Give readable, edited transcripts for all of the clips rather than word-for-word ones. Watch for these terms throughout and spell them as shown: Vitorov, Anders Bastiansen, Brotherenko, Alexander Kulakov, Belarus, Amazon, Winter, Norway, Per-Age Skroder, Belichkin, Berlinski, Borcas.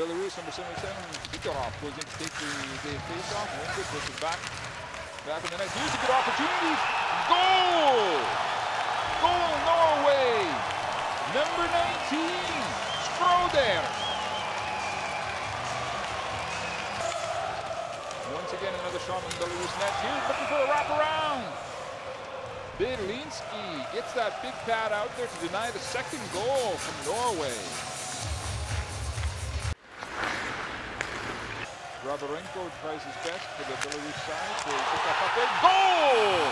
Belarus, number 77, Vitorov goes in to take the face-off. Winter puts it back in the net. Here's a good opportunity. Goal! Goal, Norway! Number 19, Skroder. Once again, another shot on Belarus net. Here's looking for a wraparound. Berlinski gets that big pad out there to deny the second goal from Norway. Brotherenko tries his best for the Belarus side. They pick that up there. Goal!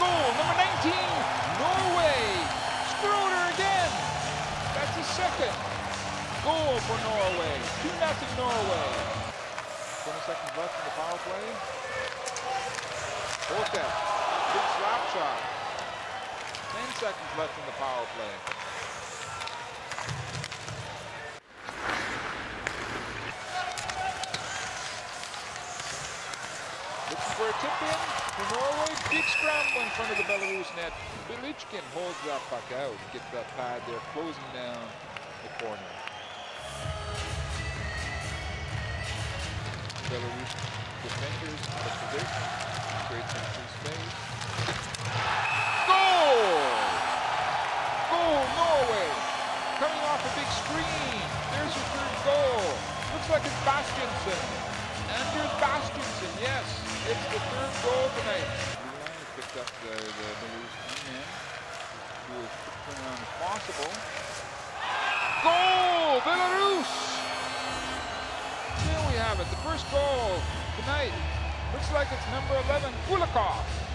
Goal number 19, Norway. Skroder again. That's his second goal for Norway. 2-0 Norway. 20 seconds left in the power play. Borcas, big slap shot. 10 seconds left in the power play. For a tip-in for Norway, big scramble in front of the Belarus net. Belichkin holds that puck out, gets that pad there, closing down the corner. Belarus defenders out of position, creates some free space. Goal! Goal, Norway! Coming off a big screen, there's your third goal. Looks like it's Bastiansen. Anders Bastiansen, yes, it's the third goal tonight. He picked up the Belarus team to as quickly as possible. Goal, Belarus! There we have it, the first goal tonight. Looks like it's number 11, Kulakov.